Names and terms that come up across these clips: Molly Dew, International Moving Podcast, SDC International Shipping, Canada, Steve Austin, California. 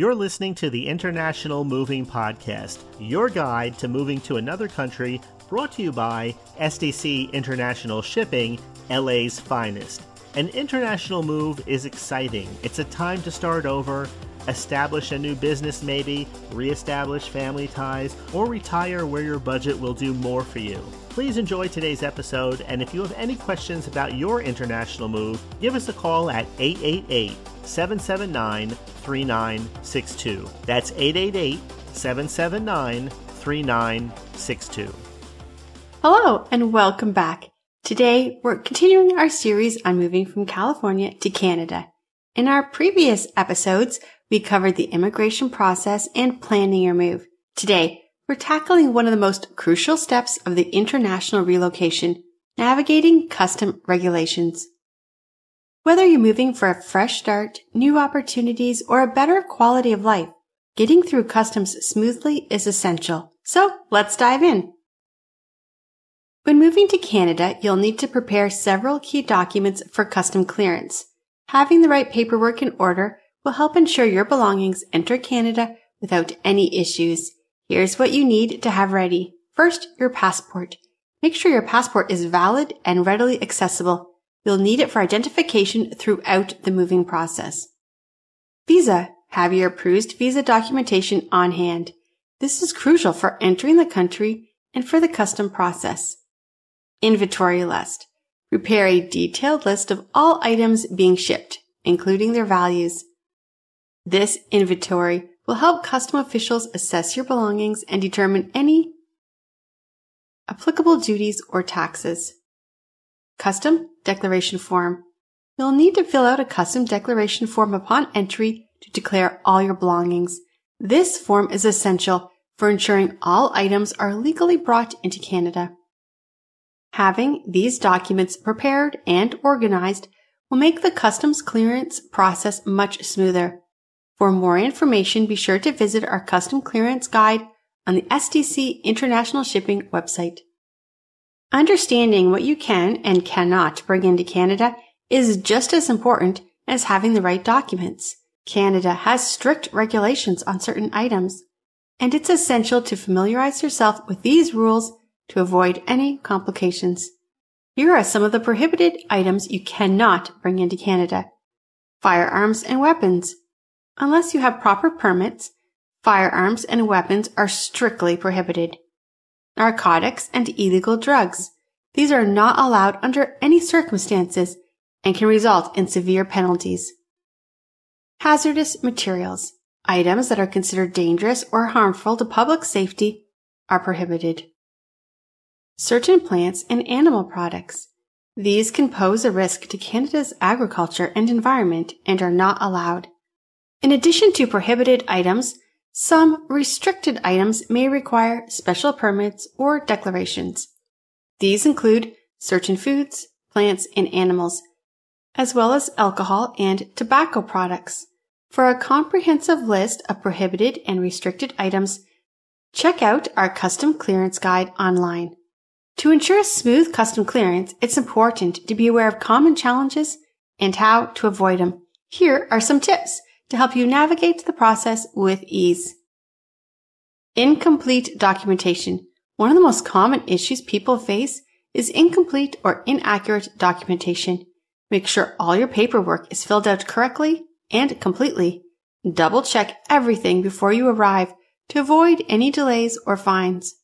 You're listening to the International Moving Podcast, your guide to moving to another country, brought to you by SDC International Shipping, LA's finest. An international move is exciting. It's a time to start over, establish a new business maybe, reestablish family ties, or retire where your budget will do more for you. Please enjoy today's episode, and if you have any questions about your international move, give us a call at 888-779-3962. That's 888-779-3962. Hello, and welcome back. Today, we're continuing our series on moving from California to Canada. In our previous episodes, we covered the immigration process and planning your move. Today, we're tackling one of the most crucial steps of the international relocation, navigating custom regulations. Whether you're moving for a fresh start, new opportunities, or a better quality of life, getting through customs smoothly is essential. So let's dive in. When moving to Canada, you'll need to prepare several key documents for custom clearance. Having the right paperwork in order will help ensure your belongings enter Canada without any issues. Here's what you need to have ready. First, your passport. Make sure your passport is valid and readily accessible. You'll need it for identification throughout the moving process. Visa. Have your approved visa documentation on hand. This is crucial for entering the country and for the custom process. Inventory list. Prepare a detailed list of all items being shipped, including their values. This inventory will help custom officials assess your belongings and determine any applicable duties or taxes. Custom declaration form. You'll need to fill out a custom declaration form upon entry to declare all your belongings. This form is essential for ensuring all items are legally brought into Canada. Having these documents prepared and organized will make the customs clearance process much smoother. For more information, be sure to visit our custom clearance guide on the SDC International Shipping website. Understanding what you can and cannot bring into Canada is just as important as having the right documents. Canada has strict regulations on certain items, and it's essential to familiarize yourself with these rules to avoid any complications. Here are some of the prohibited items you cannot bring into Canada. Firearms and weapons. Unless you have proper permits, firearms and weapons are strictly prohibited. Narcotics and illegal drugs. These are not allowed under any circumstances and can result in severe penalties. Hazardous materials. Items that are considered dangerous or harmful to public safety are prohibited. Certain plants and animal products. These can pose a risk to Canada's agriculture and environment and are not allowed. In addition to prohibited items, some restricted items may require special permits or declarations. These include certain foods, plants, and animals, as well as alcohol and tobacco products. For a comprehensive list of prohibited and restricted items, check out our custom clearance guide online. To ensure smooth custom clearance, it's important to be aware of common challenges and how to avoid them. Here are some tips to help you navigate the process with ease. Incomplete documentation. One of the most common issues people face is incomplete or inaccurate documentation. Make sure all your paperwork is filled out correctly and completely. Double-check everything before you arrive to avoid any delays or fines.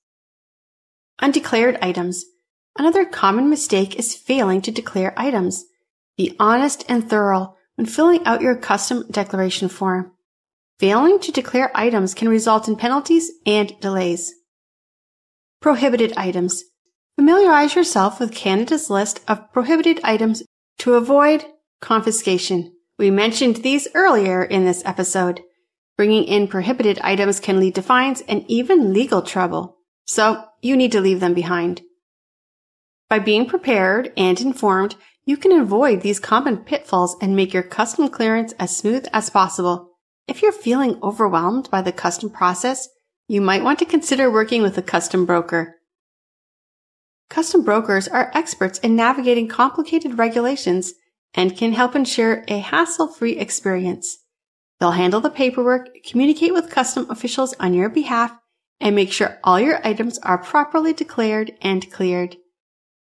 Undeclared items. Another common mistake is failing to declare items. Be honest and thorough when filling out your custom declaration form. Failing to declare items can result in penalties and delays. Prohibited items. Familiarize yourself with Canada's list of prohibited items to avoid confiscation. We mentioned these earlier in this episode. Bringing in prohibited items can lead to fines and even legal trouble, so you need to leave them behind. By being prepared and informed, you can avoid these common pitfalls and make your custom clearance as smooth as possible. If you're feeling overwhelmed by the custom process, you might want to consider working with a custom broker. Custom brokers are experts in navigating complicated regulations and can help ensure a hassle-free experience. They'll handle the paperwork, communicate with customs officials on your behalf, and make sure all your items are properly declared and cleared.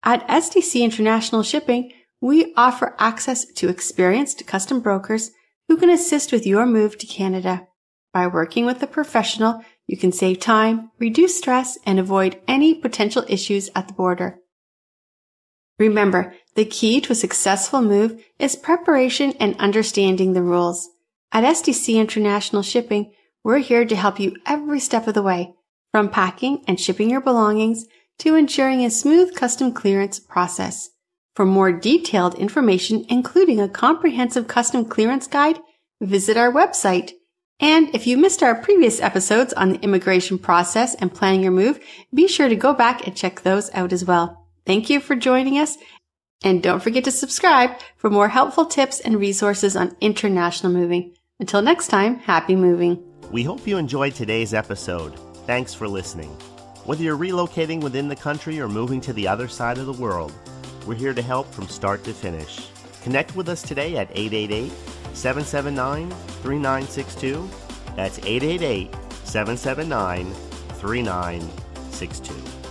At SDC International Shipping, we offer access to experienced custom brokers who can assist with your move to Canada. By working with a professional, you can save time, reduce stress, and avoid any potential issues at the border. Remember, the key to a successful move is preparation and understanding the rules. At SDC International Shipping, we're here to help you every step of the way, from packing and shipping your belongings to ensuring a smooth custom clearance process. For more detailed information, including a comprehensive custom clearance guide, visit our website. And if you missed our previous episodes on the immigration process and planning your move, be sure to go back and check those out as well. Thank you for joining us, and don't forget to subscribe for more helpful tips and resources on international moving. Until next time, happy moving. We hope you enjoyed today's episode. Thanks for listening. Whether you're relocating within the country or moving to the other side of the world, we're here to help from start to finish. Connect with us today at 888-779-3962. That's 888-779-3962.